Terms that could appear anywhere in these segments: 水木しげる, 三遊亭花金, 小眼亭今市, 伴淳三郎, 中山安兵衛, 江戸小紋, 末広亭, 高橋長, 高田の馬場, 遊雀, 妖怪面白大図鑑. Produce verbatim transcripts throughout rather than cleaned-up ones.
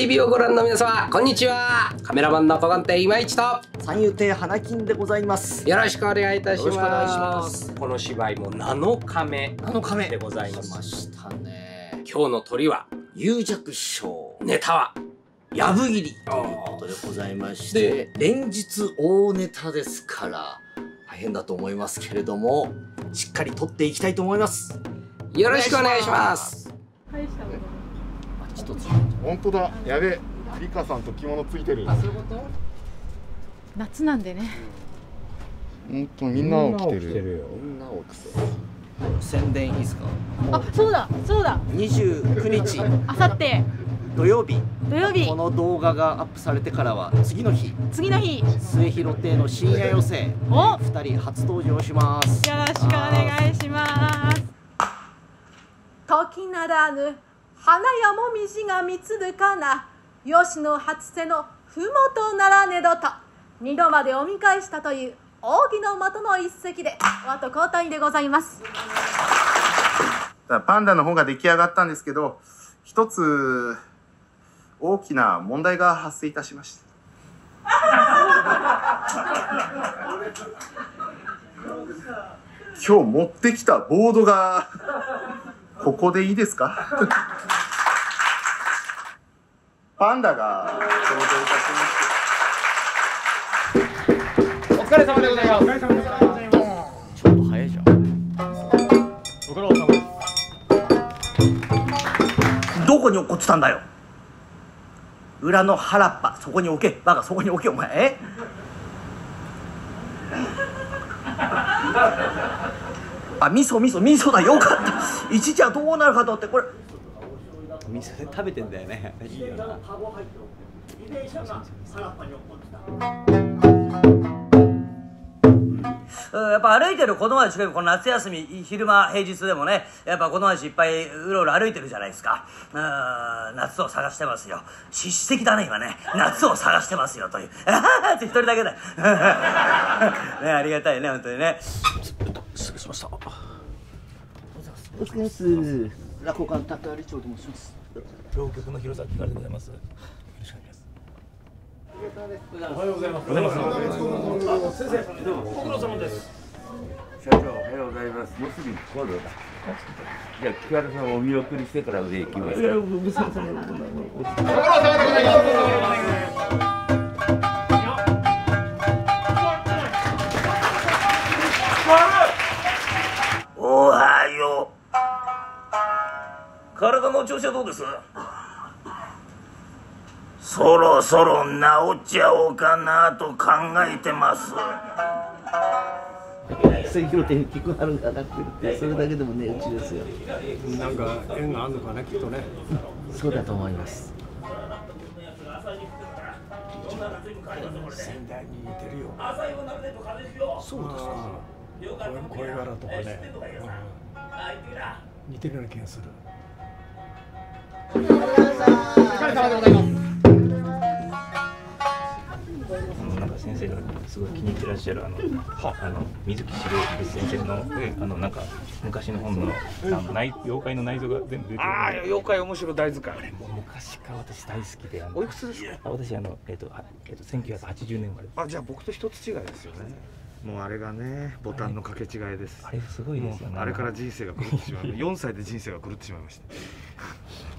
ティーブイ をご覧の皆様、こんにちは。カメラマンの小眼亭今市と三遊亭花金でございます。よろしくお願いいたします。この芝居もなのかめなのかめでございます。今日の鳥は遊雀師匠、ネタはやぶ切りということでございまして、連日大ネタですから大変だと思いますけれども、しっかり撮っていきたいと思います。よろしくお願いします。本当だ、やべえ、リカさんと着物ついてる。あ、そういうこと？夏なんでね。本当みんなを着てる。みんなを着てる。宣伝いいですか？あ、そうだそうだ。にじゅうくにち、あさって土曜日。土曜日。この動画がアップされてからは次の日。次の日。末広亭の深夜寄席。お、二人初登場します。よろしくお願いします。時ならぬ。花やもみじがみつるかな、吉野初瀬のふもとならねどと、二度までお見返したという扇の的の一席で、和と交代でございます。パンダの方が出来上がったんですけど、一つ大きな問題が発生いたしました。今日持ってきたボードがここでいいですか？パンダが登場いたしました。お疲れ様でございます。お疲れ様でございます。ちょっと早いじゃん。ご苦労様です。どこに落っこちたんだよ。裏の原っぱ、そこに置け。バカ、そこに置け、お前。あ、味噌味噌味噌だ、よかった。一時はどうなるかと思って、これ味噌で食べてんだよね。いいよな。やっぱ歩いてる子供たちが、この夏休み、昼間平日でもね、やっぱ子供たちいっぱいうろうろ歩いてるじゃないですか。夏を探してますよ。叱咤的だね今ね。夏を探してますよという。あははって一人だけだ。ね、ありがたいね本当にね。失礼しました。お疲れ様です。落語家の高橋長と申します。浪曲の広崎からでございます。よろしくお願いします。おはようございます。おはようございます。先生、どうもご苦労様です。社長、おはようございます。もうすぐ行動だ。じゃあ、木原さんをお見送りしてから上行きます。ご苦労様でございます。体の調子はどうです？そろそろ治っちゃおうかなと考えてます。末広亭に聞くはるがなくて、それだけでもねうちですよ。なんか縁があるのかな、きっとね。そうだと思います。仙台に似てるよ。そうですか。声柄とかね、似てるような気がする。お疲れ様でございます。お疲れ様でございます。なんか先生がすごい気に入ってらっしゃるあの、あの水木しげる先生の、あのなんか昔の本の、あの内妖怪の内臓が全部出てる。ああ、妖怪面白大図鑑。あれもう昔から私大好きで。おいくつですか？私あのえっとえっとせんきゅうひゃくはちじゅうねん生まれ。あ、じゃあ僕と一つ違いですよね。もうあれがね、ボタンの掛け違いです。あれすごいですよね。あれから人生が狂ってしまう。よんさいで人生が狂ってしまいました。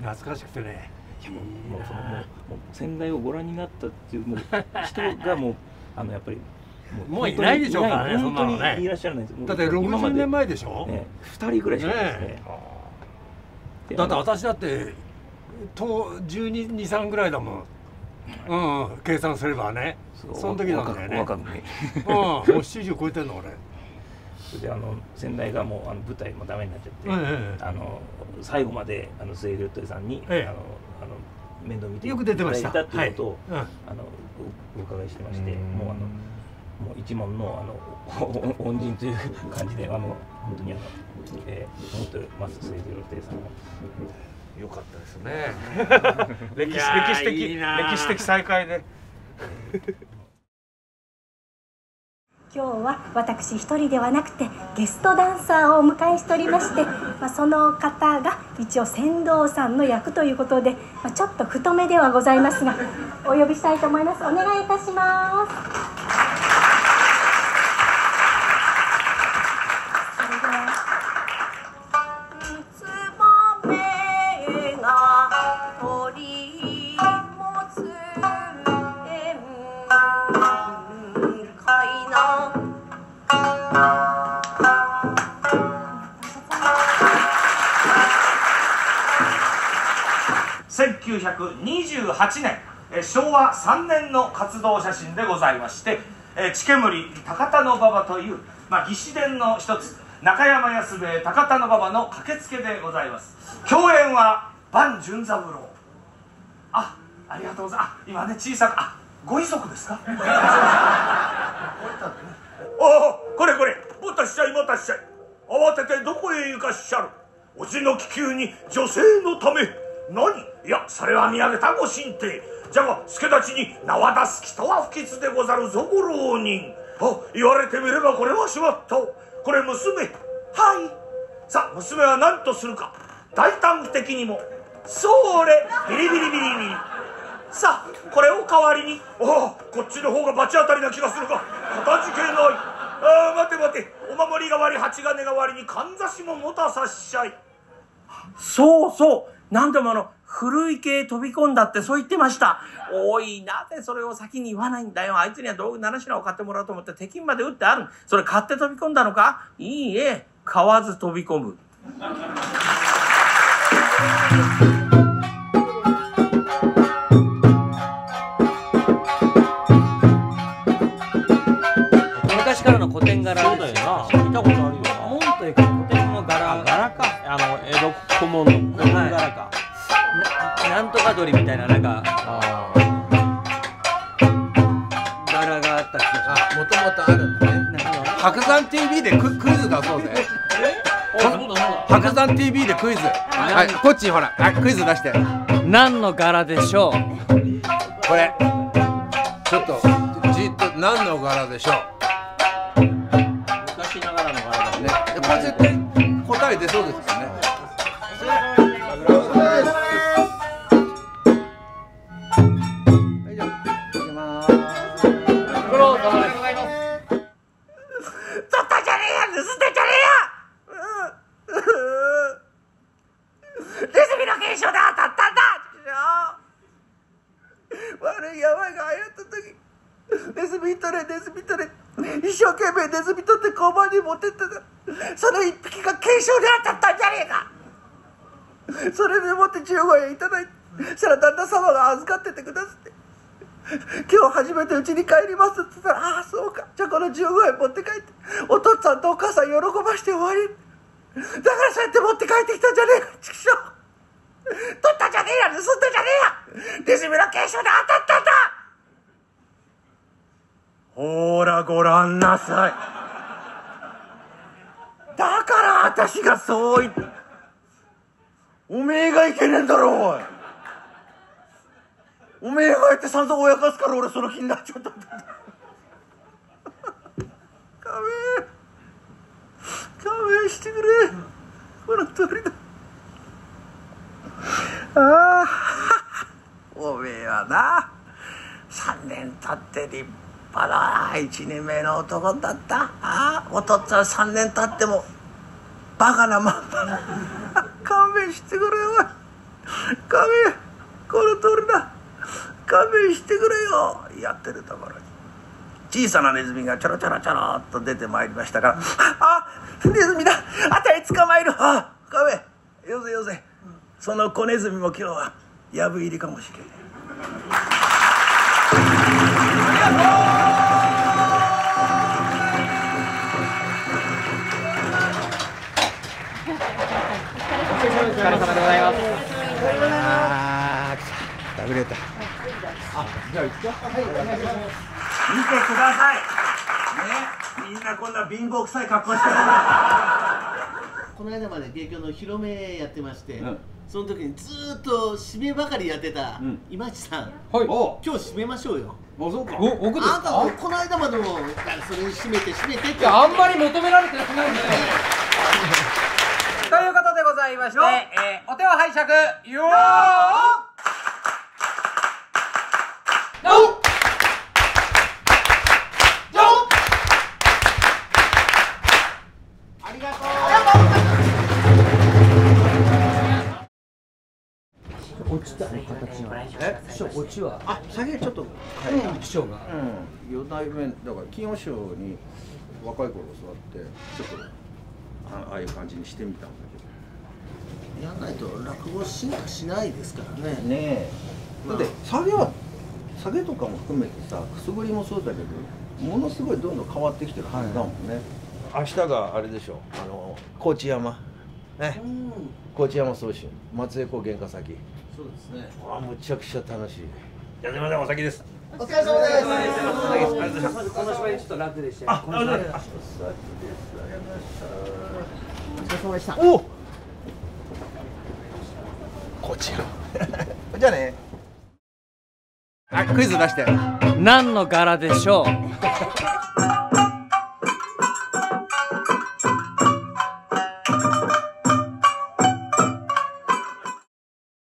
懐かしくてね。いやもう、もうそのもう先代をご覧になったっていう人がもうあのやっぱりもういないでしょうからね。本当にいらっしゃらないです。だってろくじゅうねんまえでしょ。二人ぐらいしかですね。だって私だってとじゅうに、にじゅうさんぐらいだもん。うんうん、計算すればね。その時なんだよね。若くね。うん、もうななじゅう超えてんの俺。それであの先代がもうあの舞台もダメになっちゃって、あの最後まであの末広亭さんにあのあの面倒見ていただいたっていうことをあのお伺いしてまして、もうあのもう一門のあの恩人という感じであの本当にあの思ってます末広亭さんを。良かったですね。歴史的歴史的再会で。今日は私一人ではなくてゲストダンサーをお迎えしておりまして、まあ、その方が一応船頭さんの役ということで、まあ、ちょっと太めではございますがお呼びしたいと思います。お願いいたします。せんきゅうひゃくにじゅうはちねん、しょうわさんねんの活動写真でございまして、地煙高田の馬場という、まあ、義士伝の一つ、中山安兵衛高田の馬場の駆けつけでございます。共演は伴淳三郎。あ、ありがとうございます。あ、今ね、小さく、あ、ご遺族ですか。おお、これこれ、もたっしゃいもたっしゃい。慌ててどこへ行かっしゃる。おじの気球に女性のため。何、いや、それは見上げたご神体。じゃが助太刀に縄出す人は不吉でござるぞご浪人。あ、言われてみればこれはしまった。これ娘。はい。さあ娘は何とするか。大胆的にもそれビリビリビリビリ。さあこれを代わりに、ああこっちの方が罰当たりな気がするがかたじけない。ああ待て待て、お守り代わり鉢金代わりにかんざしも持たさっしゃい。そうそう、何でもあの古い系飛び込んだってそう言ってました。おい、なぜそれを先に言わないんだよ。あいつには道具なな品を買ってもらおうと思って敵まで打ってある。それ買って飛び込んだのか。いいえ、買わず飛び込む。昔からの古典柄だよな。見たことあるよな。門というか古典の柄。柄か。あの江戸小紋の古典柄か。なんとか鳥みたいな、なんか柄があった気がします。もともとあるんだね。白山 ティーブイ でクイズ出そうぜ。白山 ティーブイ でクイズ。はい、こっちにほら、クイズ出して。何の柄でしょう。これ。ちょっと、じっと、何の柄でしょう。昔ながらの柄だね。これ絶対答え出そうですよね。それでもってじゅうごえんいただいて、そしたら旦那様が預かっててくださって「今日初めてうちに帰ります」って言ったら「ああそうか、じゃあこのじゅうごえん持って帰ってお父っつぁんとお母さん喜ばして終わり」だからそうやって持って帰ってきたんじゃねえか。ちくしょう、取ったじゃねえや、盗んだじゃねえや、ネズミの継承で当たったんだ。ほーらごらんなさい。だから私がそう言って、おめえがいけねえんだろおい。おめえがいてさんざんおやかすから俺その気になっちゃったんだ。勘弁勘弁してくれ、この通りだ。ああおめえはな、さんねん経って立派ないちにんめの男だった。ああお父っつぁんさんねん経ってもバカなまんまだ。勘弁してくれよ、勘弁、この通りだ、勘弁してくれよ。やってるところに小さなネズミがちょろちょろちょろっと出てまいりましたから「あネズミだ、あたい捕まえる、あ勘弁よせよせ、その小ネズミも今日はやぶ入りかもしれない。ありがとう。お疲れ様でございます。ああ、食べれた。あ、じゃあ行くか。はい、お願いします。見てください。ね、みんなこんな貧乏臭い格好してる。この間まで芸協の広めやってまして、うん、その時にずーっと締めばかりやってた今地さん。はい。今日締めましょうよ。あ、そうか。お、僕ですか。あなたはこの間までもそれに締めて締めてって、あんまり求められてないんで。ということでございます。いまして、えー、お手を拝借よー落ちたね、形は。え、師匠、落ちは。あ、先にちょっと、師匠が。四代目、だから、金魚師匠に若い頃教わって、ちょっとあ、ああいう感じにしてみたんだけど。やんないと、落語進化しないですからね。ねえ。だって、下げは、下げとかも含めてさ、くすぶりもそうだけど、ものすごいどんどん変わってきてるはずだもんね。明日があれでしょう、あの、高知山。ね。高知山総集、松江高原化先。そうですね。あ、むちゃくちゃ楽しい。じゃ、すみません、お先です。お疲れ様です。ありがとうございます。この芝居ちょっと楽でした。あ、お疲れ様でした。お疲れ様でした。お。こちら。じゃあね。あ、クイズ出して。何の柄でしょう。